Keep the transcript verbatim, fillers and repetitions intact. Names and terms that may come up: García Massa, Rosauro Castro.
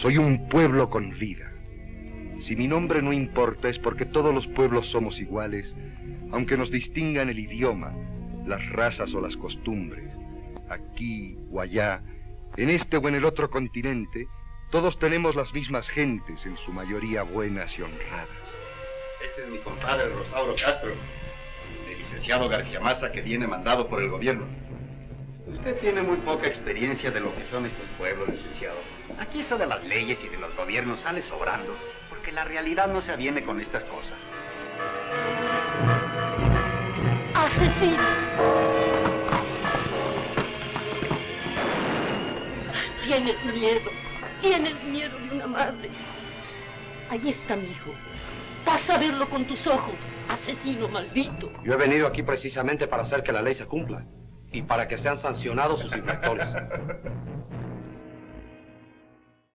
Soy un pueblo con vida. Si mi nombre no importa es porque todos los pueblos somos iguales, aunque nos distingan el idioma, las razas o las costumbres. Aquí o allá, en este o en el otro continente, todos tenemos las mismas gentes, en su mayoría buenas y honradas. Este es mi compadre Rosauro Castro, el licenciado García Massa que viene mandado por el gobierno. Usted tiene muy poca experiencia de lo que son estos pueblos, licenciado. Aquí eso de las leyes y de los gobiernos sale sobrando, porque la realidad no se aviene con estas cosas. ¡Asesino! Tienes miedo, tienes miedo de una madre. Ahí está mi hijo. Vas a verlo con tus ojos, asesino maldito. Yo he venido aquí precisamente para hacer que la ley se cumpla y para que sean sancionados sus infractores.